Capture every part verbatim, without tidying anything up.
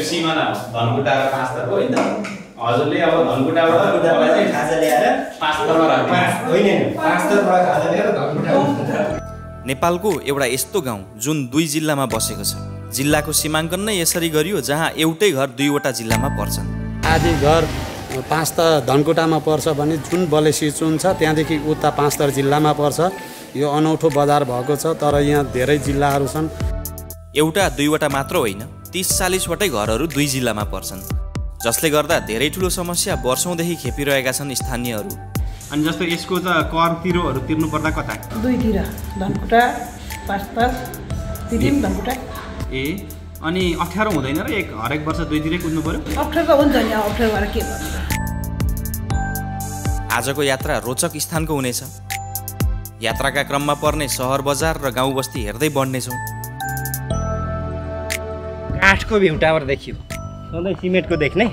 त्यो सीमा न धनकुटा र पाँचथर हो हैन त। हजुरले अब धनकुटाबाट धनकुटालाई चाहिँ खाजा ल्याएर पाँचथरमा राख्नु हैन, पाँचथरमा खाजा ल्याएर धनकुटा। नेपालको एउटा यस्तो गाउँ जुन दुई जिल्लामा बसेको छ। जिल्लाको सीमाङ्कन नै यसरी गरियो जहाँ एउटै घर दुईवटा जिल्लामा पर्छन्। आदि घर पाँचथर धनकुटामा पर्छ भने जुन बलेसी चुन छ त्यहाँदेखि उता पाँचथर जिल्लामा पर्छ। यो अनौठो बजार भएको छ, तर यहाँ धेरै जिल्लाहरू छन्। एउटा दुईवटा मात्र होइन, तीस चालीसवटै घरहरू दुई जिल्लामा पर्छन्, जसले गर्दा धेरै ठुलो समस्या वर्षौंदेखि खेपिरहेका छन् स्थानीयहरू। अनि जस्तो यसको त कर तिरोहरू तिर्नु पर्दा कता दुई तिरो धनकुटा पाँचथर तिरिम धनकुटा ए अनि अठार हुँदैन र एक हरेक वर्ष दुई तिरै कुद्नु पर्यो। अठार त हुन्छ नि, अठार भएर के गर्नु। आजको यात्रा रोचक स्थानको हुनेछ। यात्राका क्रममा पर्ने सहर बजार र गाउँ बस्ती हेर्दै बढ्नेछौँ। काठको भ्यू टावर देखियो, सधैँ सिमेन्टको देख्ने,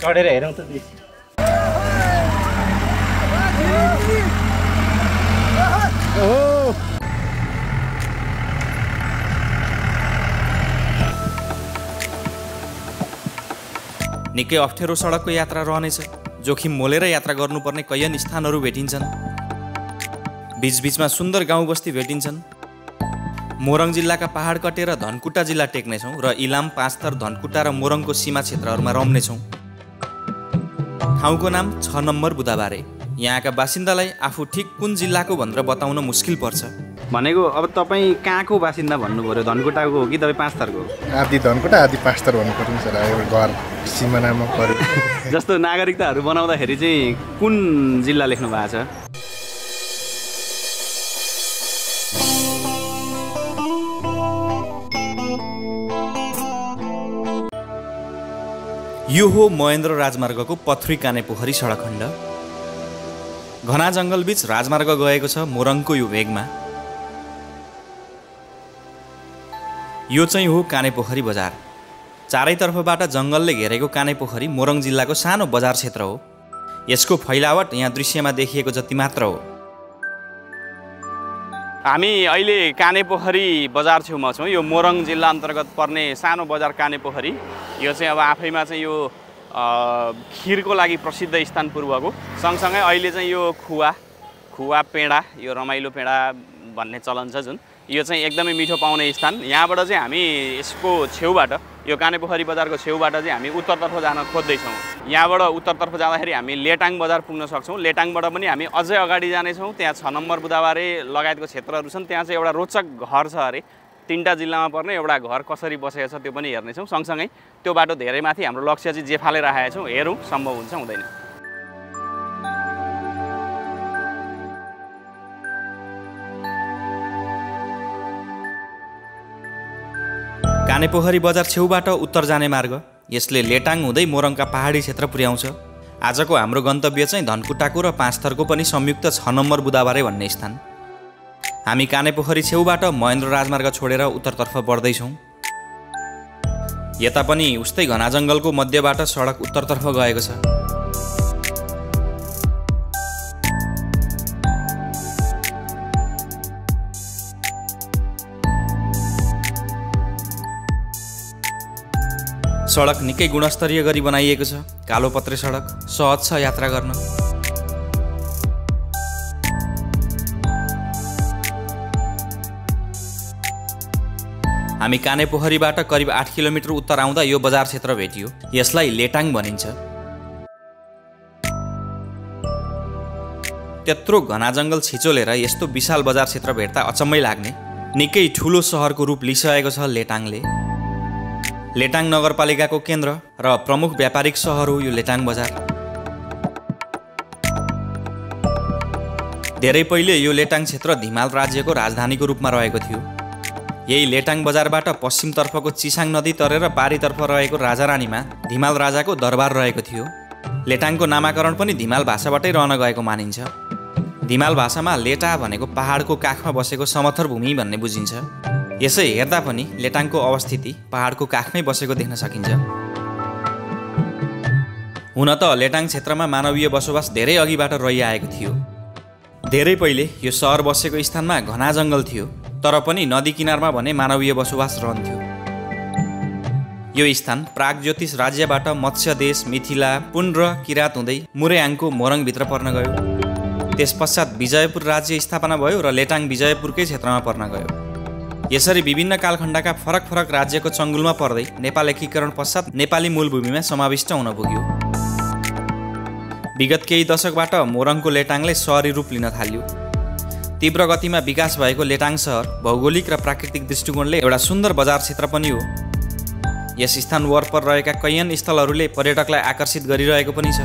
चढेर हेरौँ त। निकै अप्ठ्यारो सडकको यात्रा रहनेछ। जोखिम मोलेर यात्रा गर्नुपर्ने कैयन स्थानहरू भेटिन्छन्। बीचबीचमा सुन्दर गाउँ बस्ती भेटिन्छन्। मोरङ जिल्लाका पहाड कटेर धनकुटा जिल्ला टेक्नेछौँ र इलाम पाँचथर धनकुटा र मोरङको सीमा क्षेत्रहरूमा रम्नेछौँ। ठाउँको नाम छ नम्बर बुधाबारे। यहाँका बासिन्दालाई आफू ठिक कुन जिल्लाको भनेर बताउन मुस्किल पर्छ। भनेको अब तपाईँ कहाँको बासिन्दा भन्नु पर्यो, धनकुटाको हो कि तपाईँ पाँचथरको? आदि धनकुटा आदि पाँचथर भन्नु पर्छ। घर सिमानामा पर्यो। जस्तो नागरिकताहरू बनाउँदाखेरि चाहिँ कुन जिल्ला लेख्नु भएको छ? यो हो महेन्द्र राजमार्गको पथ्री कानेपोखरी सडकखण्ड। घना जङ्गलबीच राजमार्ग गएको छ मोरङको यो भेगमा। यो चाहिँ हो कानेपोखरी बजार। चारैतर्फबाट जङ्गलले घेरेको कानेपोखरी मोरङ जिल्लाको सानो बजार क्षेत्र हो। यसको फैलावट यहाँ दृश्यमा देखिएको जति मात्र हो। हामी अहिले कानेपोखरी बजार छेउमा छौँ। यो मोरङ जिल्ला अन्तर्गत पर्ने सानो बजार कानेपोखरी। यो चाहिँ अब आफैमा चाहिँ यो खिरको लागि प्रसिद्ध स्थान पूर्वको, सँगसँगै अहिले चाहिँ यो खुवा खुवा पेडा, यो रमाइलो पेडा भन्ने चलन छ जुन, यो चाहिँ एकदमै मिठो पाउने स्थान। यहाँबाट चाहिँ हामी यसको छेउबाट, यो कानेपोखरी बजारको छेउबाट चाहिँ हामी उत्तरतर्फ जान खोज्दैछौँ। यहाँबाट उत्तरतर्फ जाँदाखेरि हामी लेटाङ बजार पुग्न सक्छौँ। लेटाङबाट पनि हामी अझै अगाडि जानेछौँ। त्यहाँ छ नम्बर बुधाबारे लगायतको क्षेत्रहरू छन्। त्यहाँ चाहिँ एउटा रोचक घर छ अरे, तीनवटा जिल्लामा पर्ने एउटा घर कसरी बसेको छ त्यो पनि हेर्नेछौँ। सँगसँगै त्यो बाटो धेरै माथि हाम्रो लक्ष्य चाहिँ जेफाले राखेका छौँ। हेरौँ सम्भव हुन्छ हुँदैन। कानेपोखरी बजार छेउबाट उत्तर जाने मार्ग, यसले लेटाङ हुँदै मोरङका पहाडी क्षेत्र पुर्याउँछ। आजको हाम्रो गन्तव्य चाहिँ धनकुटाको र पाँचथरको पनि संयुक्त छ नम्बर बुधाबारे भन्ने स्थान। हामी कानेपोखरी छेउबाट महेन्द्र राजमार्ग छोडेर उत्तरतर्फ बढ्दैछौँ। यता पनि उस्तै घना जङ्गलको मध्यबाट सडक उत्तरतर्फ गएको छ। सडक निकै गुणस्तरीय गरी बनाइएको छ। कालोपत्रे सडक सहज छ यात्रा गर्न। हामी कानेपोखरीबाट करिब आठ किलोमिटर उत्तर आउँदा यो बजार क्षेत्र भेटियो। यसलाई लेटाङ भनिन्छ। त्यत्रो घना जङ्गल छिचोलेर यस्तो विशाल बजार क्षेत्र भेट्दा अचम्मै लाग्ने, निकै ठुलो सहरको रूप लिइसकेको छ लेटाङले। लेटाङ नगरपालिकाको केन्द्र र प्रमुख व्यापारिक सहर हो यो लेटाङ बजार। धेरै पहिले यो लेटाङ क्षेत्र धिमाल राज्यको राजधानीको रूपमा रहेको थियो। यही लेटाङ बजारबाट पश्चिमतर्फको चिसाङ नदी तरेर पारीतर्फ रहेको राजारानीमा धिमाल राजाको दरबार रहेको थियो। लेटाङको नामाकरण पनि धिमाल भाषाबाटै रहन गएको मानिन्छ। धिमाल भाषामा लेटा भनेको पहाडको काखमा बसेको समथर भूमि भन्ने बुझिन्छ। यसै हेर्दा पनि लेटाङको अवस्थिति पहाडको काखमै बसेको देख्न सकिन्छ। हुन त लेटाङ क्षेत्रमा मानवीय बसोबास धेरै अघिबाट रहिआएको थियो। धेरै पहिले यो सहर बसेको स्थानमा घना जङ्गल थियो, तर पनि नदी किनारमा भने मानवीय बसोबास रहन्थ्यो। यो स्थान प्राग ज्योतिष राज्यबाट मत्स्य देश मिथिला पुन र किराँत हुँदै मुरेआङको मोरङ भित्र पर्न गयो। त्यस पश्चात विजयपुर राज्य स्थापना भयो र लेटाङ विजयपुरकै क्षेत्रमा पर्न गयो। यसरी विभिन्न कालखण्डका फरक फरक राज्यको चङ्गुलमा पर्दै नेपाल एकीकरण पश्चात नेपाली मूलभूमिमा समाविष्ट हुन पुग्यो। विगत केही दशकबाट मोरङको लेटाङले सहरी रूप लिन थाल्यो। तीव्र गतिमा विकास भएको लेटाङ सहर भौगोलिक र प्राकृतिक दृष्टिकोणले एउटा सुन्दर बजार क्षेत्र पनि हो। यस स्थान वरपर रहेका कैयन स्थलहरूले पर्यटकलाई आकर्षित गरिरहेको पनि छ।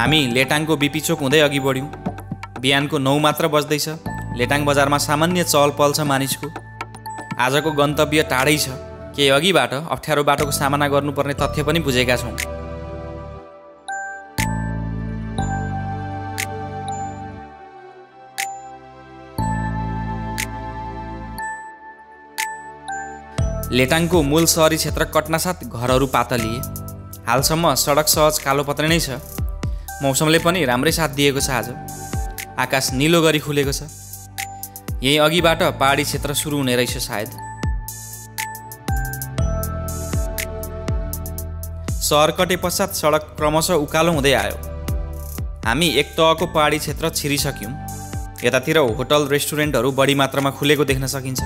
हामी लेटाङको बीपी चोक हुँदै अघि बढ्यौं। बिहानको नौ मात्र बज्दैछ। लेटाङ बजारमा सामान्य चहलपहल छ मानिसको। आजको गन्तव्य टाढै छ। केही अघिबाट अप्ठ्यारो बाटोको सामना गर्नुपर्ने तथ्य पनि बुझेका छौं। लेटाङको मूल सहरी क्षेत्र कट्नासाथ घरहरू पातलिए। हालसम्म सडक सहज कालोपत्रे नै छ। मौसमले पनि राम्रै साथ दिएको छ। आज आकाश नीलो गरी खुलेको छ। यही अघिबाट पहाडी क्षेत्र सुरु हुने रहेछ। सायद सहर कटे पश्चात सडक क्रमशः उकालो हुँदै आयो। हामी एक तहको पहाडी क्षेत्र छिरिसक्यौँ। यतातिर होटल रेस्टुरेन्टहरू बढी मात्रामा खुलेको देख्न सकिन्छ।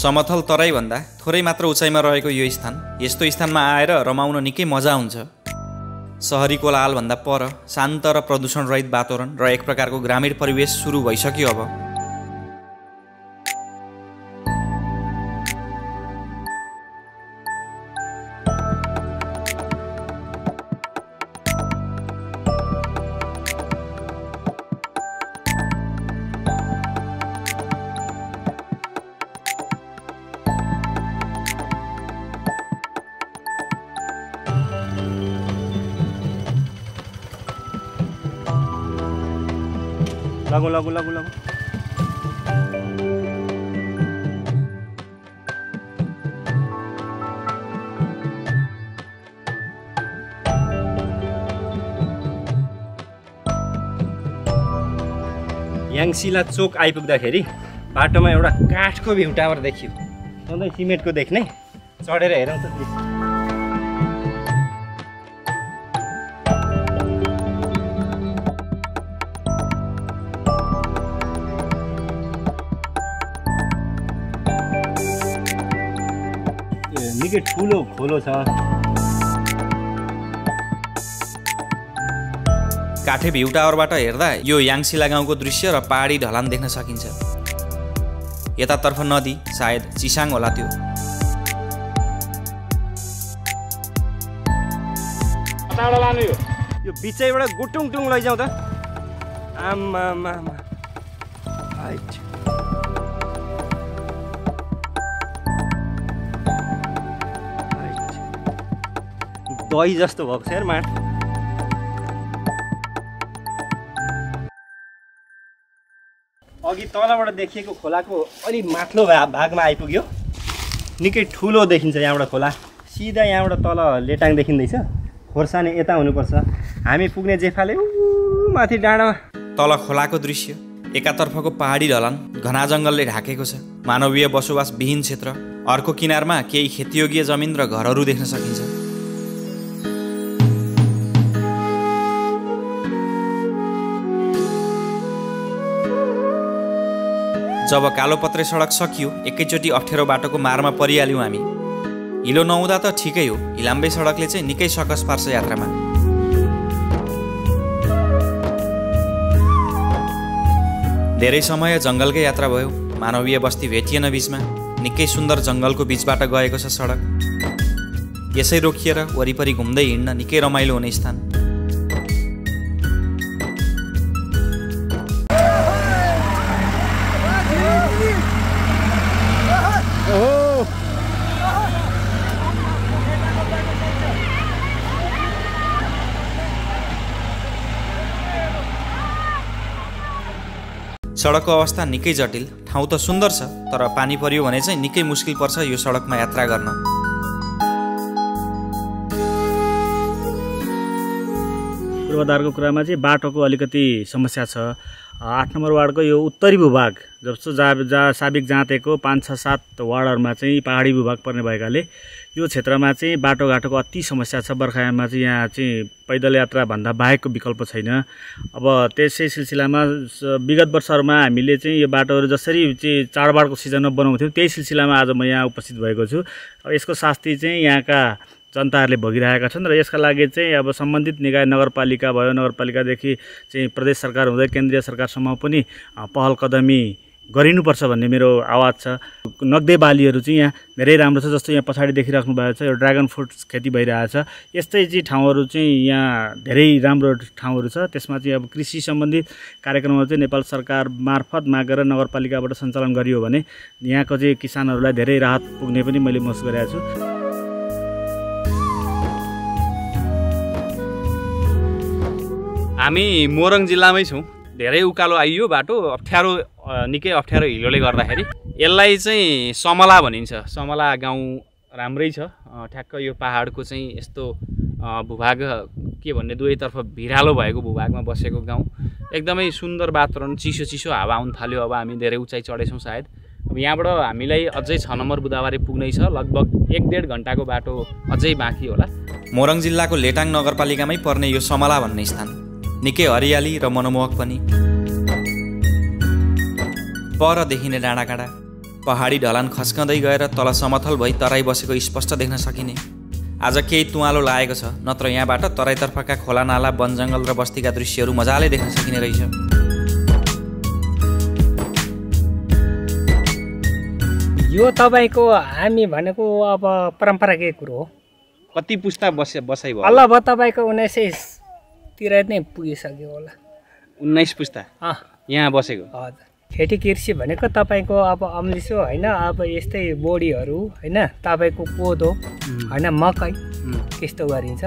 समथल तराईभन्दा थोरै मात्र उचाइमा रहेको यो स्थान यस्तो स्थानमा आएर रमाउन निकै मजा हुन्छ। सहरी कोलाहलभन्दा पर शान्त र प्रदूषण रहित वातावरण र एक प्रकारको ग्रामीण परिवेश सुरु भइसक्यो। अब लागो लागो लागो लागो याङसिला चोक आइपुग्दाखेरि बाटोमा एउटा काठको भ्यू टावर देखियो। सधैँ सिमेन्टको देख्ने। चढेर हेरौँ त। निकै ठुलो खोलो छ। काठे भ्यू टावरबाट हेर्दा यो याङसिला गाउँको दृश्य र पहाडी ढलान देख्न सकिन्छ। यतातर्फ नदी सायद चिसाङ होला। त्यो यो बिचैबाट गुटुङटुङ लैजाउँदा आमा आमा दही जस्तो भएको छ यार माट। अघि तलबाट देखिएको खोलाको अलि माथिल्लो भागमा आइपुग्यो। निकै ठुलो देखिन्छ यहाँबाट खोला। सिधा यहाँबाट तल लेटाङ देखिँदैछ। खोर्सानी यता हुनुपर्छ। हामी पुग्ने जेफाले ऊ माथि डाँडामा तल खोलाको दृश्य। एकातर्फको पहाडी ढलान घना जङ्गलले ढाकेको छ। मानवीय बसोबास विहीन क्षेत्र। अर्को किनारमा केही खेतीयोग्य जमिन र घरहरू देख्न सकिन्छ। जब कालोपत्रे सडक सकियो एकैचोटि अप्ठ्यारो बाटोको मारमा परिहाल्यौँ हामी। हिलो नहुँदा त ठिकै हो। इलाम्बे सडकले चाहिँ निकै सकस पार्छ यात्रामा। धेरै समय जङ्गलकै यात्रा भयो। मानवीय बस्ती भेटिएन। बीचमा निकै सुन्दर जङ्गलको बीचबाट गएको छ सडक। यसै रोकिएर वरिपरि घुम्दै हिँड्न निकै रमाइलो हुने स्थान। सडकको अवस्था निकै जटिल। ठाउँ त सुन्दर छ तर पानी पर्यो भने चाहिँ निकै मुस्किल पर्छ यो सडकमा यात्रा गर्न। पूर्वाधारको कुरामा चाहिँ बाटोको अलिकति समस्या छ। आठ नम्बर वार्डको यो उत्तरी भूभाग जस्तो जा जा साबिक जाँतेको पाँच छ सात वार्डहरूमा चाहिँ पहाडी भूभाग पर्ने भएकाले यो क्षेत्रमा चाहिँ बाटोघाटोको अति समस्या छ। बर्खायाममा चाहिँ यहाँ चाहिँ पैदल यात्राभन्दा बाहेकको विकल्प छैन। अब त्यसै सिलसिलामा विगत वर्षहरूमा हामीले चाहिँ यो बाटोहरू जसरी चाहिँ चाडबाडको सिजनमा बनाउँथ्यौँ त्यही सिलसिलामा आज म यहाँ उपस्थित भएको छु। अब यसको शास्ति चाहिँ यहाँका जनताहरूले भोगिरहेका छन् र यसका लागि चाहिँ अब सम्बन्धित निकाय नगरपालिका भयो, नगरपालिकादेखि चाहिँ प्रदेश सरकार हुँदै केन्द्रीय सरकारसम्म पनि पहल कदमी गरिनुपर्छ भन्ने मेरो आवाज छ। नगदे बालीहरू चाहिँ यहाँ धेरै राम्रो छ। जस्तो यहाँ पछाडि देखिराख्नु भएको छ यो ड्रागन फ्रुट्स खेती भइरहेछ। यस्तै चाहिँ ठाउँहरू चाहिँ यहाँ धेरै राम्रो ठाउँहरू छ। त्यसमा चाहिँ अब कृषि सम्बन्धित कार्यक्रमहरू चाहिँ नेपाल सरकार मार्फत मागेर नगरपालिकाबाट सञ्चालन गरियो भने यहाँको चाहिँ किसानहरूलाई धेरै राहत पुग्ने पनि मैले महसुस गरेको छु। हामी मोरङ जिल्लामै छौँ। धेरै उकालो आइयो बाटो, अप्ठ्यारो निकै अप्ठ्यारो हिलोले गर्दाखेरि यसलाई चाहिँ समला भनिन्छ। समला गाउँ राम्रै छ। ठ्याक्क यो पहाडको चाहिँ यस्तो भूभाग के भन्ने दुवैतर्फ भिरालो भएको भूभागमा बसेको गाउँ, एकदमै सुन्दर वातावरण, चिसो चिसो हावा आउन थाल्यो। अब हामी धेरै उचाइ चढेछौँ। सायद अब यहाँबाट हामीलाई अझै छ नम्बर बुधाबारे पुग्नै छ। लगभग एक डेढ घन्टाको बाटो अझै बाँकी होला। मोरङ जिल्लाको लेटाङ नगरपालिकामै पर्ने यो समला भन्ने स्थान निकै हरियाली र मनमोहक पनि। पर देखिने डाँडाकाँडा, पहाडी ढलान खस्कँदै गएर तल समथल भई तराई बसेको स्पष्ट देख्न सकिने। आज केही तुवालो लागेको छ, नत्र यहाँबाट तराईतर्फका खोला नाला, वन जङ्गल र बस्तीका दृश्यहरू मजाले देख्न सकिने रहेछ। यो तपाईँको हामी भनेको अब परम्पराकै कुरो हो। कति पुस्ता बसे बसाइ भयो? अल्ल, अब तपाईँको उन्नाइस सय तिर नै पुगिसक्यो होला। उन्नाइस पुस्ता यहाँ बसेको। हजुर, खेती कृषि भनेको तपाईँको अब अम्लिसो होइन, अब यस्तै बोडीहरू होइन, तपाईँको कोदो होइन, मकै त्यस्तो गरिन्छ।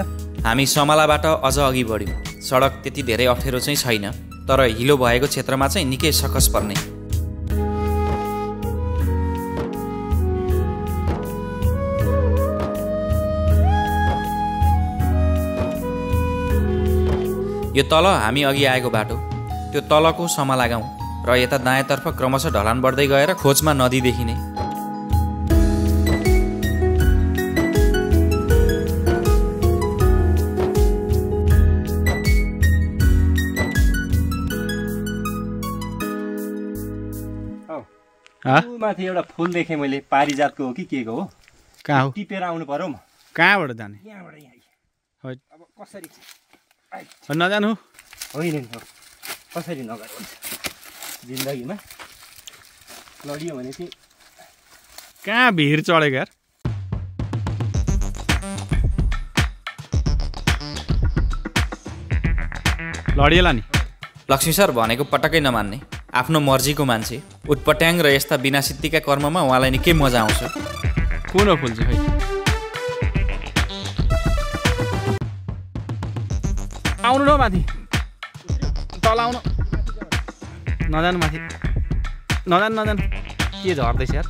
हामी समलाबाट अझ अघि बढ्यौँ। सडक त्यति धेरै अप्ठ्यारो चाहिँ छैन, तर हिलो भएको क्षेत्रमा चाहिँ निकै सकस पर्ने। यो तल हामी अघि आएको बाटो, त्यो तलको समला गाउँ र यता दायाँतर्फ क्रमशः ढलान बढ्दै गएर खोजमा नदी देखिने। माथि एउटा फुल देखेँ मैले, पारिजातको हो कि के को हो? कहाँ हो? टिपेर आउनु पर्यो। म कहाँबाट जाने? यहाँबाट। यहाँ अब कसरी नजानु होइन, कसरी नगर्नु जिन्दगीमा लडियो भने चाहिँ। कहाँ भिर चढेको यार। लडिएला नि। लक्ष्मी सर भनेको पटक्कै नमान्ने, आफ्नो मर्जीको मान्छे, उटपट्याङ र यस्ता बिना सिद्धिका कर्ममा उहाँलाई निकै मजा आउँछ। कुन हो फुल चाहिँ? आउनु न माथि, तल आउनु। नजानु माथि, नजानु नजानु। के झर्दैछ यार?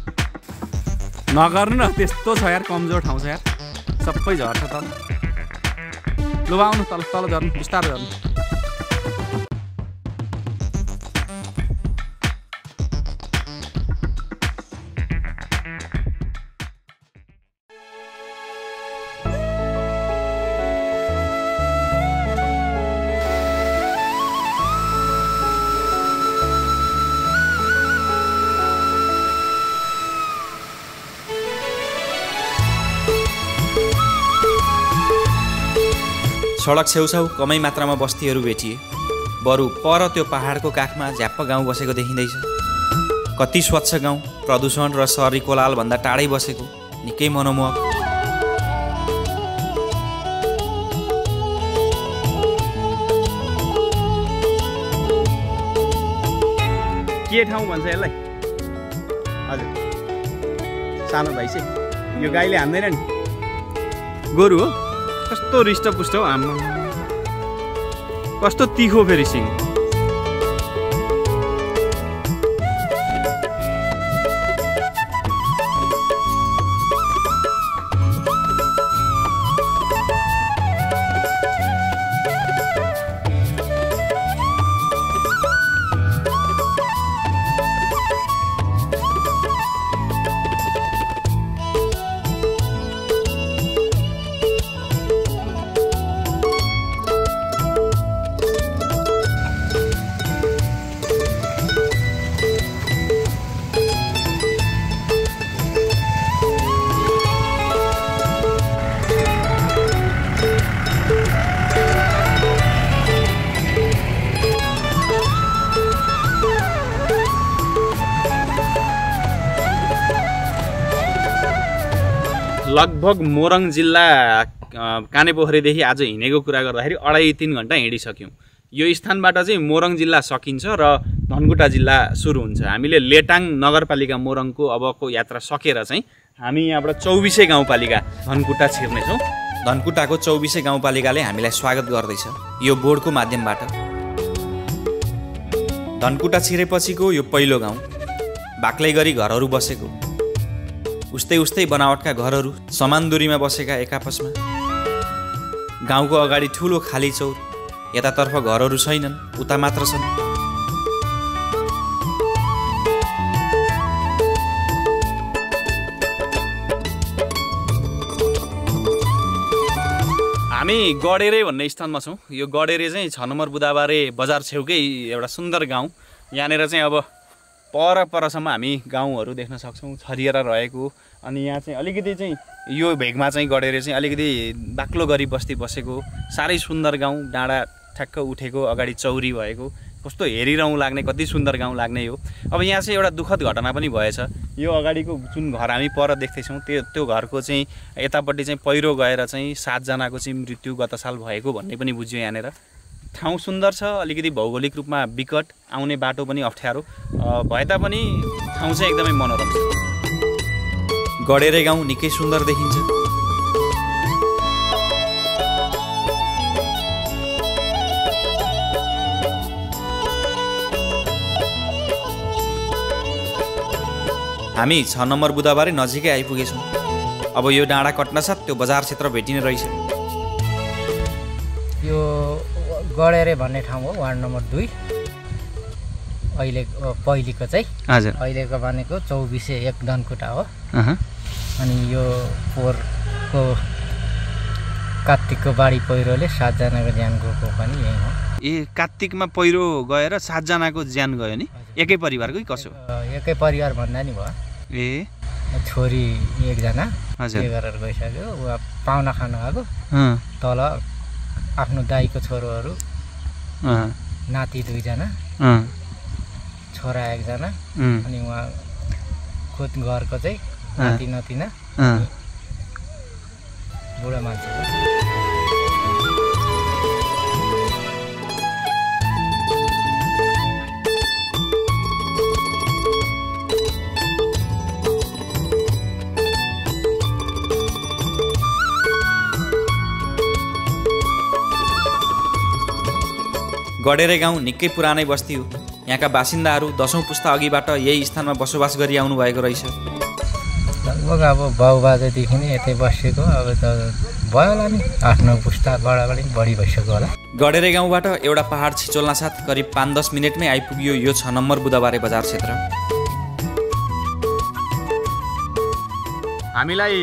नगर्नु न, त्यस्तो छ यार, कमजोर ठाउँ छ यार, सबै झर्छ तल। लु आउनु तल, तल झर्नु, बिस्तारै झर्नु। सडक छेउछाउ कमै मात्रामा बस्तीहरू भेटिए। बरु पर त्यो पहाडको काखमा झ्याप्प गाउँ बसेको देखिँदैछ। कति स्वच्छ गाउँ, प्रदूषण र सहरी कोलाहलभन्दा टाढै बसेको, निकै मनमोहक। के ठाउँ भन्छ यसलाई? हजुर, सानो भाइ चाहिँ यो गाईले हान्दैन नि, गोरु हो। कस्तो रिष्टपुष्ट हो, आम्मा कस्तो तिखो फेरि सिङ। लगभग मोरङ जिल्ला कानेपोखरीदेखि आज हिँडेको कुरा गर्दाखेरि अढाई तीन घण्टा हिँडिसक्यौं। यो स्थानबाट चाहिँ मोरङ जिल्ला सकिन्छ र धनकुटा जिल्ला सुरु हुन्छ। हामीले लेटाङ नगरपालिका मोरङको अबको यात्रा सकेर चाहिँ हामी यहाँबाट चौबीसै गाउँपालिका धनकुटा छिर्नेछौं। धनकुटाको चौबीसै गाउँपालिकाले हामीलाई स्वागत गर्दैछ यो बोर्डको माध्यमबाट। धनकुटा छिरेपछिको यो पहिलो गाउँ, बाक्लैगरी घरहरू बसेको, उस्तै उस्तै बनावटका घरहरू समान दूरीमा बसेका एकापसमा। गाउँको अगाडि ठूलो खाली चौर, यतातर्फ घरहरू छैनन्, उता मात्र छन्। हामी गडेरे भन्ने स्थानमा छौँ। यो गडेरे चाहिँ छ नम्बर बुधाबारे बजार छेउकै एउटा सुन्दर गाउँ। यहाँनिर चाहिँ अब परपरसम्म हामी गाउँहरू देख्न सक्छौँ छरिएर रहेको। अनि यहाँ चाहिँ अलिकति चाहिँ यो भेगमा चाहिँ गडेर चाहिँ अलिकति बाक्लो गरी बस्ती बसेको, साह्रै सुन्दर गाउँ, डाँडा ठ्याक्क उठेको, अगाडि चौरी भएको, कस्तो हेरिरहँ लाग्ने, कति सुन्दर गाउँ लाग्ने हो। अब यहाँ चाहिँ एउटा दुःखद घटना पनि भएछ। यो अगाडिको जुन घर हामी पर देख्दैछौँ त्यो त्यो घरको चाहिँ यतापट्टि चाहिँ पहिरो गएर चाहिँ सातजनाको चाहिँ मृत्यु गत साल भएको भन्ने पनि बुझ्यो। यहाँनिर ठाउँ सुन्दर छ, अलिकति भौगोलिक रूपमा विकट, आउने बाटो पनि अप्ठ्यारो भए तापनि ठाउँ चाहिँ एकदमै मनोरम छ। गडेरे गाउँ निकै सुन्दर देखिन्छ। हामी छ नम्बर बुधाबारे नजिकै आइपुगेछौँ। अब यो डाँडा कट्नसाथ त्यो बजार क्षेत्र भेटिने रहेछ। यो गडेरे भन्ने ठाउँ हो, वार्ड नम्बर दुई। अहिले पहिलेको चाहिँ हजुर अहिलेको भनेको चौबिसे एक धनकुटा हो। अनि यो पोहोरको कार्तिकको बाढी पहिरोले सातजनाको ज्यान गएको पनि यही हो। ए, कार्तिकमा पहिरो गएर सातजनाको ज्यान गयो नि? एकै परिवारकै कसो? एकै परिवार भन्दा नि भयो। ए, छोरी एकजना के गरेर गइसक्यो, उहाँ पाहुना खानु आएको, तल आफ्नो दाईको छोरोहरू, नाति दुईजना, छोरा एकजना, अनि उहाँ खुद घरको चाहिँ नाति नातिना बुढा मान्छे। गडेरे गाउँ निकै पुरानै बस्ती हो। यहाँका बासिन्दाहरू दशौं पुस्ता अघिबाट यही स्थानमा बसोबास गरी आउनु भएको रहेछ। लगभग अब बाउबाजेदेखि नै यतै बसेको, अब त भयो होला नि आठ नौ पुस्ता बढी भइसक्यो होला। गडेरे गाउँबाट एउटा पहाड छिचोल्न साथ करिब पाँच दस मिनटमै आइपुग्यो यो छ नम्बर बुधाबारे बजार क्षेत्र। हामीलाई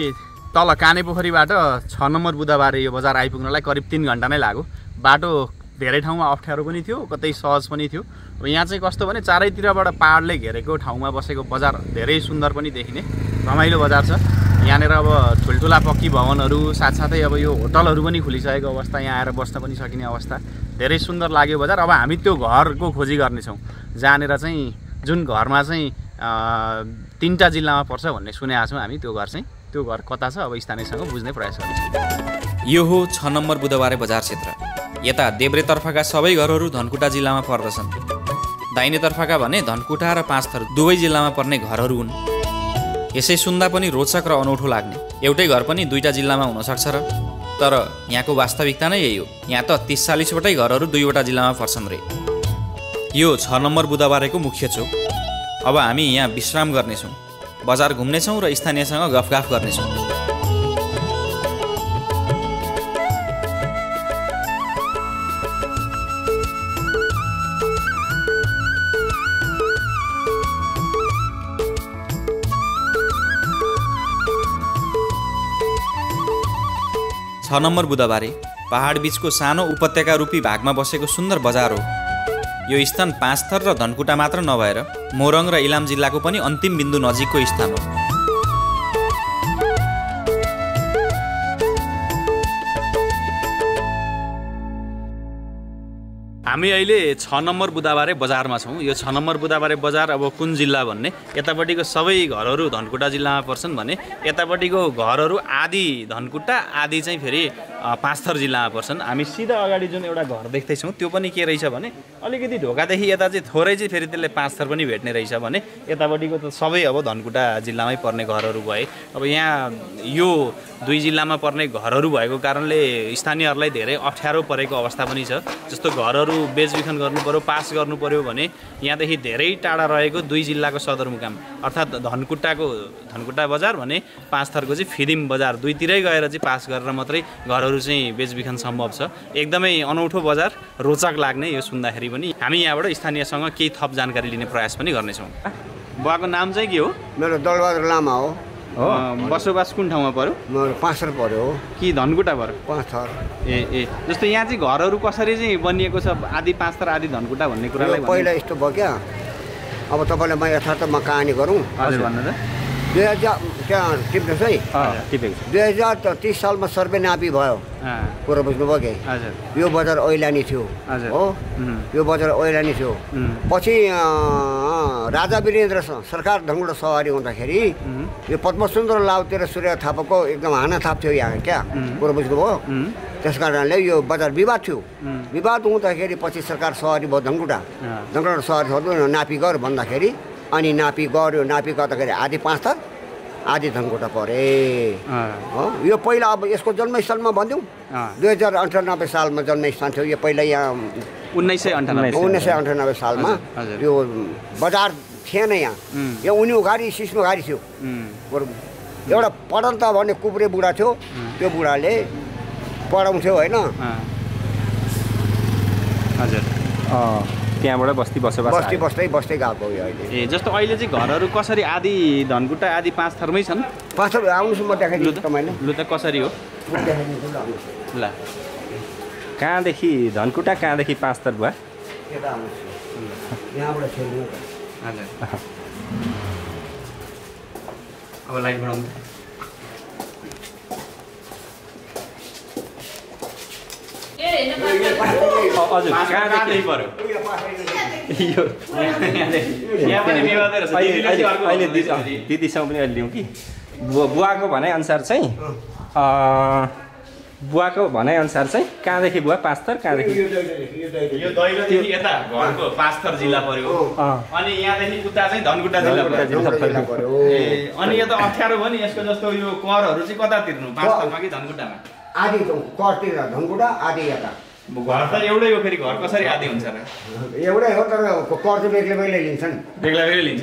तल कानेपोखरीबाट छ नम्बर बुधाबारे यो बजार आइपुग्नलाई करिब तीन घन्टा नै लाग्यो। बाटो धेरै ठाउँमा अप्ठ्यारो पनि थियो, कतै सहज पनि थियो। अब यहाँ चाहिँ कस्तो भने चारैतिरबाट पाहाडले घेरेको ठाउँमा बसेको बजार धेरै सुन्दर पनि देखिने रमाइलो बजार छ। यहाँनिर अब ठुल्ठुला पक्की भवनहरू, साथसाथै अब यो होटलहरू पनि खुलिसकेको अवस्था, यहाँ आएर बस्न पनि सकिने अवस्था, धेरै सुन्दर लाग्यो बजार। अब हामी त्यो घरको खोजी गर्नेछौँ जहाँनिर चाहिँ जुन घरमा चाहिँ तिनवटा जिल्लामा पर्छ भन्ने सुनेका छौँ हामी। त्यो घर चाहिँ त्यो घर कता छ अब स्थानीयसँग बुझ्ने प्रयास गर्नेछौँ। यो हो छ नम्बर बुधाबारे बजार क्षेत्र। यता देब्रेतर्फका सबै घरहरू धनकुटा जिल्लामा पर्दछन्। दाहिनेतर्फका भने धनकुटा र पाँचथर दुवै जिल्लामा पर्ने घरहरू हुन्। यसै सुन्दा पनि रोचक र अनौठो लाग्ने, एउटै घर पनि दुईटा जिल्लामा हुनसक्छ र? तर यहाँको वास्तविकता नै यही हो। यहाँ त तीस चालिसवटै घरहरू दुईवटा जिल्लामा पर्छन् रे। यो छ नम्बर बुधाबारेको मुख्य चोक। अब हामी यहाँ विश्राम गर्नेछौँ, बजार घुम्नेछौँ र स्थानीयसँग गफगाफ गर्नेछौँ। छ नम्बर बुधाबारे पहाड बीचको सानो उपत्यका रूपी भागमा बसेको सुन्दर बजार हो। यो स्थान पाँचथर र धनकुटा मात्र नभएर मोरङ र इलाम जिल्लाको पनि अन्तिम बिन्दु नजिकको स्थान हो। हामी अहिले छ नम्बर बुधाबारे बजारमा छौं। यो छ नम्बर बुधाबारे बजार अब कुन जिल्ला भन्ने, यतापट्टिको सबै घरहरू धनकुटा जिल्लामा पर्छन् भने यतापट्टिको घरहरू आदि धनकुटा आदि चाहिँ फेरि पाँचथर जिल्लामा पर्छन्। हामी सिधा अगाडि जुन एउटा घर देख्दै छौं त्यो पनि के रहेछ भने अलिकति ढोकादेखि यता चाहिँ थोरै चाहिँ फेरि त्यसले पाँचथर पनि भेट्ने रहेछ भने यतापट्टिको त सबै अब धनकुटा जिल्लामै पर्ने घरहरू भए। अब यहाँ यो दुई जिल्लामा पर्ने घरहरू भएको कारणले स्थानीयहरूलाई धेरै अप्ठ्यारो परेको अवस्था पनि छ। जस्तो घरहरू बेचबिखन गर्नुपर्यो, पास गर्नुपर्यो भने यहाँदेखि धेरै टाढा रहेको दुई जिल्लाको सदरमुकाम अर्थात् धनकुटाको धनकुटा बजार भने पाँचथरको चाहिँ फिदिम बजार दुईतिरै गएर चाहिँ पास गरेर मात्रै घरहरू चाहिँ बेचबिखन सम्भव छ। एकदमै अनौठो बजार, रोचक लाग्ने यो सुन्दाखेरि पनि। हामी यहाँबाट स्थानीयसँग केही थप जानकारी लिने प्रयास पनि गर्नेछौँ। बुवाको नाम चाहिँ के हो? मेरो दलबहादुर लामा हो। बसोबास कुन ठाउँमा पर्यो? पाँचथर पर्यो कि धनकुटा पर्यो? पाँचथर। ए ए जस्तो यहाँ चाहिँ घरहरू कसरी चाहिँ बनिएको छ आदि पाँचथर आदि धनकुटा भन्ने कुरालाई पहिला यस्तो भयो क्या। अब तपाईँलाई म यथार्थमा कहानी गरौँ। हजुर भन्नु त। दुई हजार त्यहाँ टिप्नुहोस् है। दुई हजार तिस सालमा सर्वे नापी भयो, कुरो बुझ्नुभयो कि? हजुर। यो बजार ओइलानी थियो हो, यो बजार ओइलानी थियो। पछि राजा वीरेन्द्र सरकार धनकुटा सवारी हुँदाखेरि यो पद्मसुन्दर लाउतिर सूर्य थापाको एकदम हानाथाप थियो यहाँ क्या, कुरो बुझ्नुभयो? त्यस कारणले यो बजार विवाद थियो। विवाद हुँदाखेरि पछि सरकार सवारी भयो धनकुटा, धनकुटा सवारी छोड्नु नापी गर भन्दाखेरि अनि नापी गऱ्यो। नापी गर्दाखेरि आधी पाँचथर आधी धनकुटा परे हो। यो पहिला अब यसको जन्मस्थलमा भनिदिउँ, दुई हजार अन्ठानब्बे सालमा जन्मस्थान थियो यो। पहिला यहाँ उन्नाइस सय अन्ठानब्बे उन्नाइस सय अन्ठानब्बे सालमा यो बजार थिएन यहाँ, यो उनीघारी सिस्नोघारी थियो। एउटा पढन्ता भन्ने कुब्रे बुढा थियो, त्यो बुढाले पढाउँथ्यो होइन। हजुर त्यहाँबाट बस्ती बसोबास बस्ती बस्दै बस्दै गएको यो अहिले। ए जस्तो अहिले चाहिँ घरहरू कसरी आदि धनकुटा आदि पाँचथरमै छन्? पाँचथर आउनुहोस् म देखाइदिन्छु तपाईँलाई। लु त कसरी हो ल, कहाँदेखि धनकुटा कहाँदेखि पाँचथर बुवा? अब लाइट बढाउनु। हजुर कहाँदेखि पऱ्यो यो? यहाँ पनि विवादै रहेछ। अहिले दिदीसँग पनि अहिले लिउँ कि बुवा बुवाको भनाइअनुसार चाहिँ बुवाको भनाइअनुसार चाहिँ कहाँदेखि बुवा पाँचथर कहाँदेखि? यो दैलोदेखि यता घरको पाँचथर जिल्ला पर्यो अनि यहाँदेखि उता चाहिँ धनकुटा जिल्ला पर्यो। अनि यो त अप्ठ्यारो भयो नि यसको। जस्तो यो करहरू चाहिँ कता तिर्नु, पाँचथरमा कि धनकुटामा? आधी कर तिर्न धनकुटा आधी यता। घर त एउटै हो फेरि, घर कसरी आदि हुन्छ र? एउटै हो तर कर चाहिँ बेग्लै बेग्लै लिन्छन्। बेग्लै बेग्लै लिन्छ।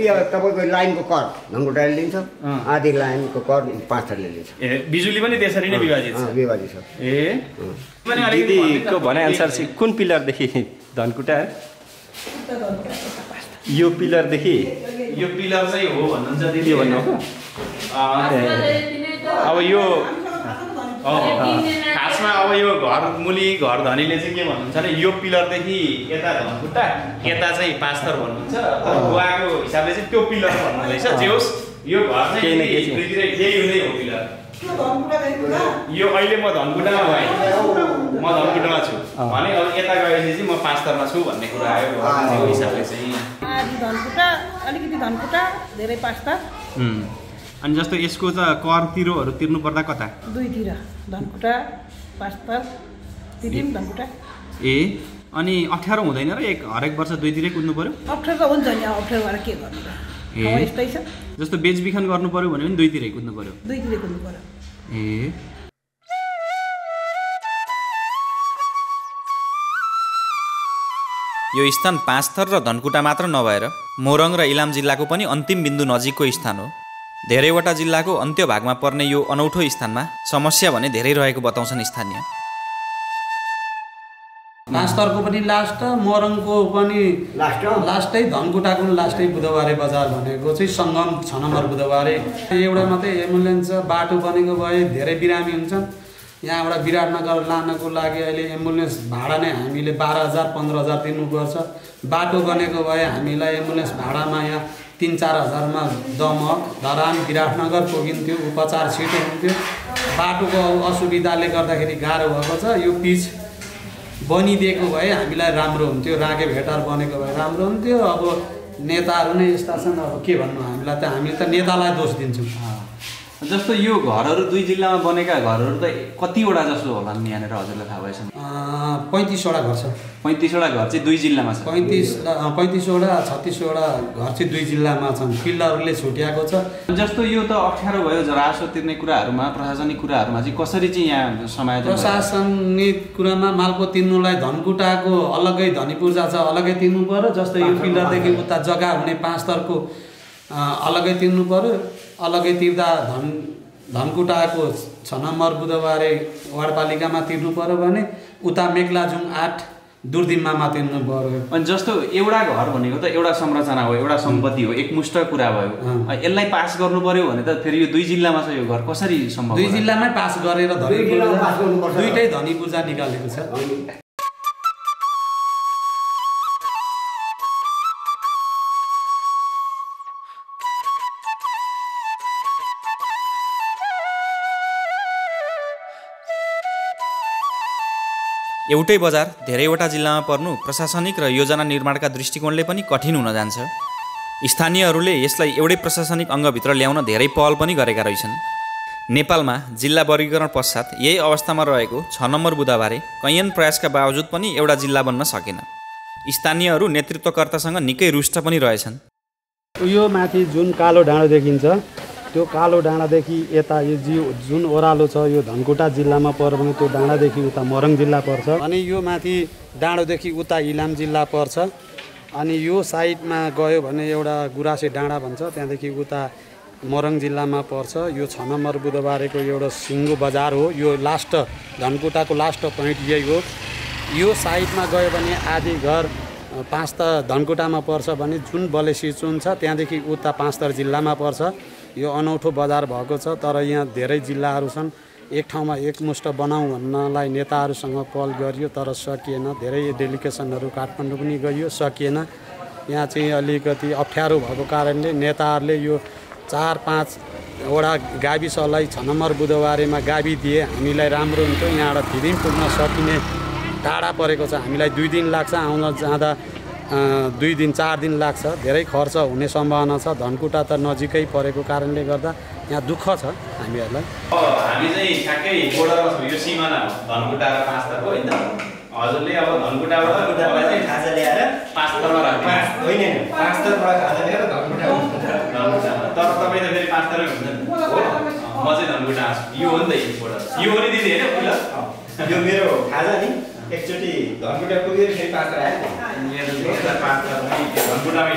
यो तपाईँको लाइनको कर धनकुटाले लिन्छ, आधी लाइनको कर पाँचथरले लिन्छ। ए बिजुली पनि त्यसरी नै विभाजित छ? विभाजित छ। ए दिदीको भनाइअनुसार चाहिँ कुन पिलरदेखि धनकुटा? यो पिलरदेखि। यो पिलर चाहिँ हो भन्नुहुन्छ दिदी? भन्नुभएको अब यो खासमा अब यो घर मुली घर धनीले चाहिँ के भन्नुहुन्छ भने यो पिलरदेखि यता धनकुटा यता चाहिँ पाँचथर भन्नुहुन्छ। बुवाको हिसाबले चाहिँ त्यो पिलर भन्नु रहेछ। जे होस् यो घर चाहिँ यही हुँदै हो पिलर। यो अहिले म धनकुटामा भएँ, म धनकुटामा छु भने अब यता गएपछि चाहिँ म पाँचथरमा छु भन्ने कुरा आयो। त्यो हिसाबले चाहिँ आधी धनकुटा अलिकति धनकुटा धेरै पाँचथर। अनि जस्तो यसको त कर तिरोहरू तिर्नु पर्दा कता? दुईतिर धनकुटा पाँचथर तिरिम धनकुटा। ए अनि अप्ठ्यारो हुँदैन र एक हरेक वर्ष दुईतिरै कुद्नु पर्यो? अप्ठ्यारो हुन्छ नि, अप्ठ्यारो भएर के गर्नु र? ए यस्तै छ। जस्तो बेचबिखन गर्नु पर्यो भने पनि दुईतिरै कुद्नु पर्यो? दुईतिरै कुद्नु पर्यो। ए यो स्थान पाँचथर र धनकुटा मात्र नभएर मोरङ र इलाम जिल्लाको पनि अन्तिम बिन्दु नजिकको स्थान हो। धेरैवटा जिल्लाको अन्त्य भागमा पर्ने यो अनौठो स्थानमा समस्या भने धेरै रहेको बताउँछन् स्थानीय। पाँचथरको पनि लास्ट, मोरङको पनि लास्ट, लास्टै धनकुटाको लास्टै बुधबारे बजार भनेको चाहिँ सङ्गम छ नम्बर बुधबारे। एउटा मात्रै एम्बुलेन्स बाटो बनेको भए धेरै बिरामी हुन्छन्। यहाँबाट विराटनगर लानको लागि अहिले एम्बुलेन्स भाडा नै हामीले बाह्र हजार पन्ध्र हजार तिर्नुपर्छ। बाटो बनेको भए हामीलाई एम्बुलेन्स भाडामा यहाँ तीन चार हजारमा दमक धरान विराटनगर पुगिन्थ्यो, उपचार छिटो हुन्थ्यो। बाटोको असुविधाले गर्दाखेरि गाह्रो भएको छ। यो पिच बनिदिएको भए हामीलाई राम्रो हुन्थ्यो, रागे भेटार बनेको भए राम्रो हुन्थ्यो। अब नेताहरू नै यस्ता छन्, अब के भन्नु, हामीलाई त हामीले त नेतालाई दोष दिन्छौँ। जस्तो यो घरहरू दुई जिल्लामा बनेका घरहरू त कतिवटा जस्तो होला नि यहाँनिर, हजुरलाई थाहा भएछ? पैँतिसवटा घर छ। पैँतिसवटा घर चाहिँ दुई जिल्लामा छ। पैँतिस पैँतिसवटा छत्तिसवटा घर चाहिँ दुई जिल्लामा छन्, किल्लाहरूले छुट्याएको छ। जस्तो यो त अप्ठ्यारो भयो जरासो तिर्ने कुराहरूमा, प्रशासनिक कुराहरूमा चाहिँ कसरी चाहिँ यहाँ समायोजन? प्रशासनिक कुरामा मालको तिर्नुलाई धनकुटाको अलग्गै धनी पूर्जा छ, अलग्गै तिर्नु पर्यो। जस्तो यो किल्लादेखि उता जग्गा हुने पाँच थरको अलग्गै तिर्नु पर्यो। अलग्गै तिर्दा धन धनकुटाको छ नम्बर बुधबारे वार्डपालिकामा तिर्नु पऱ्यो भने उता मेक्लाजुङ आठ दुर्दिम्मामा तिर्नु पऱ्यो। अनि जस्तो एउटा घर भनेको त एउटा संरचना हो, एउटा सम्पत्ति हो, एकमुष्ट कुरा भयो। यसलाई पास गर्नु पऱ्यो भने त फेरि यो दुई जिल्लामा छ, यो घर कसरी सम्भव? दुई जिल्लामै पास गरेर धनी दुईटै धनी पूर्जा निकालेको छ। एउटै बजार धेरैवटा जिल्लामा पर्नु प्रशासनिक र योजना निर्माणका दृष्टिकोणले पनि कठिन हुन जान्छ। स्थानीयहरूले यसलाई एउटै प्रशासनिक अङ्गभित्र ल्याउन धेरै पहल पनि गरेका रहेछन्। नेपालमा जिल्ला वर्गीकरण पश्चात यही अवस्थामा रहेको छ नम्बर बुधबारे कैयन प्रयासका बावजुद पनि एउटा जिल्ला बन्न सकेन। स्थानीयहरू नेतृत्वकर्तासँग निकै रुष्ट पनि रहेछन्। यो माथि जुन कालो डाँडो देखिन्छ, त्यो कालो डाँडादेखि यता यो जुन ओह्रालो छ यो धनकुटा जिल्लामा पर्यो भने त्यो डाँडादेखि उता मोरङ जिल्ला पर्छ। अनि यो माथि डाँडोदेखि उता इलाम जिल्ला पर्छ। अनि यो साइडमा गयो भने एउटा गुरासे डाँडा भन्छ, त्यहाँदेखि उता मोरङ जिल्लामा पर्छ। यो छ नम्बर बुधबारेको एउटा सिङ्गो बजार हो। यो लास्ट धनकुटाको लास्ट पोइन्ट यही हो। यो साइडमा गयो भने आधी घर पाँचथर धनकुटामा पर्छ भने जुन बलेसी चुन छ त्यहाँदेखि उता पाँचथर जिल्लामा पर्छ। यो अनौठो बजार भएको छ, तर यहाँ धेरै जिल्लाहरू छन्। एक ठाउँमा एकमुष्ट बनाऊ भन्नलाई नेताहरूसँग पहल गरियो तर सकिएन। धेरै डेलिगेसनहरू काठमाडौँ पनि गइयो, सकिएन। यहाँ चाहिँ अलिकति अप्ठ्यारो भएको कारणले नेताहरूले यो चार पाँचवटा गाविसलाई छ नम्बर बुधबारेमा गावि दिए हामीलाई राम्रो हुन्थ्यो। यहाँबाट फिरिम पुग्न सकिने टाढा परेको छ, हामीलाई दुई दिन लाग्छ, आउन जाँदा दुई दिन चार दिन लाग्छ, धेरै खर्च हुने सम्भावना छ। धनकुटा त नजिकै परेको कारणले गर्दा यहाँ दुःख छ हामीहरूलाई। हामी चाहिँ ठ्याक्कै बोर्डरमा छौँ, यो सीमाना हो धनकुटा र पाँचथरको, होइन? हजुरले अब धनकुटाबाट खाजा ल्याएर पाँचथरमा राख्नु होइन, पाँचथरबाट खाजा ल्याएर धनकुटा धनकुटा तर तपाईँ त फेरि पाँचथरमै हुनुहुन्छ हो, म चाहिँ धनकुटा आउँछु। यो हो नि त बोर्डर, यो हो नि दिदी, होइन? पहिला यो मेरो खाजा नि एकचोटि धनकुटा पुगेर फेरि पाँच धनकुटामै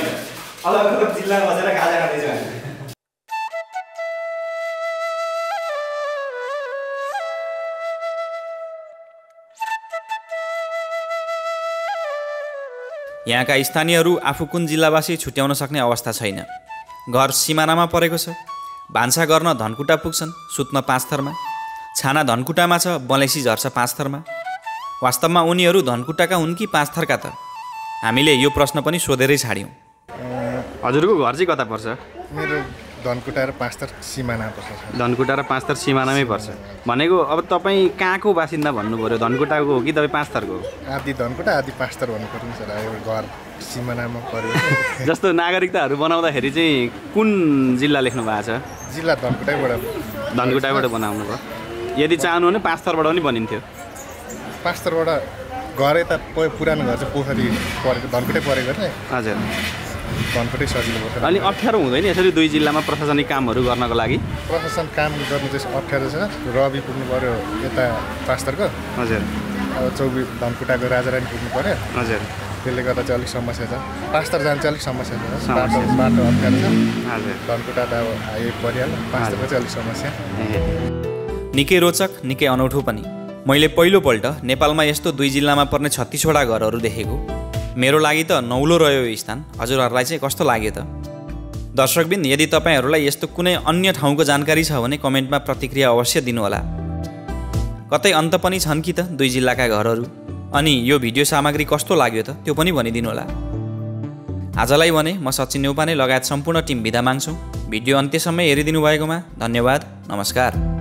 अलग अलग जिल्लामा बसेर खाजा खाँदैछ। यहाँका स्थानीयहरू आफू कुन जिल्लावासी छुट्याउन सक्ने अवस्था छैन। घर सिमानामा परेको छ, भान्सा गर्न धनकुटा पुग्छन्, सुत्न पाँचथरमा, छाना धनकुटामा छ, बलेसी झर्छ पाँचथरमा। वास्तवमा उनीहरू धनकुटाका हुन् कि पाँचथरका? त हामीले यो प्रश्न पनि सोधेरै छाड्यौँ। हजुरको घर चाहिँ कता पर्छ? मेरो धनकुटा र पाँचथर सिमाना पर्छ। धनकुटा र पाँचथर सिमानामै पर्छ भनेको अब तपाईँ कहाँको बासिन्दा भन्नु पऱ्यो? धनकुटाको हो कि तपाईँ पाँचथरको? आधी धनकुटा आधी पाँचथर भन्नु पर्छ। घर सिमानामा पर्यो। जस्तो नागरिकताहरू बनाउँदाखेरि चाहिँ कुन जिल्ला लेख्नु भएको छ? जिल्ला धनकुटाबाट धनकुटाबाट बनाउनु भयो। यदि चाहनु भने पाँचथरबाट पनि बनिन्थ्यो। पाँचथरबाट घर यता पुरानो घर चाहिँ पोखरी परेको धनकुटै परेको नि, हजुर धनकुटै सजिलो पर्छ। अनि अप्ठ्यारो हुँदैन यसरी दुई जिल्लामा प्रशासनिक कामहरू गर्नको लागि? प्रशासन काम गर्नु चाहिँ अप्ठ्यारो छ। रवि पुग्नु पऱ्यो यता पाँचथरको, हजुर, अब चौबी धनकुटाको राजारानी पुग्नु पऱ्यो, हजुर, त्यसले गर्दा चाहिँ अलिक समस्या छ। पाँचथर जानु चाहिँ अलिक समस्या छ, बाटो बाटो अप्ठ्यारो छ, हजुर। धनकुटा त अब हाई परिहाल्यो, पाँचथरको चाहिँ अलिक समस्या। निकै रोचक, निकै अनौठो पनि। मैले पहिलोपल्ट नेपालमा यस्तो दुई जिल्लामा पर्ने छत्तिसवटा घरहरू देखेको। मेरो लागि त नौलो रह्यो यो स्थान, हजुरहरूलाई चाहिँ कस्तो लाग्यो त? दर्शकबिन, यदि तपाईँहरूलाई यस्तो कुनै अन्य ठाउँको जानकारी छ भने कमेन्टमा प्रतिक्रिया अवश्य दिनुहोला। कतै अन्त पनि छन् कि त दुई जिल्लाका घरहरू? अनि यो भिडियो सामग्री कस्तो लाग्यो त त्यो पनि भनिदिनुहोला। आजलाई भने म सचिन न्यौपाने लगायत सम्पूर्ण टिम बिदा माग्छौँ। भिडियो अन्त्यसम्म हेरिदिनु भएकोमा धन्यवाद। नमस्कार।